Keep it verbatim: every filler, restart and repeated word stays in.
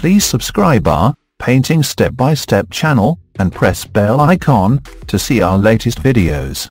Please subscribe our Painting Step by Step channel and press bell icon to see our latest videos.